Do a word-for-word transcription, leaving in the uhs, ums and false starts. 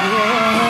yeah.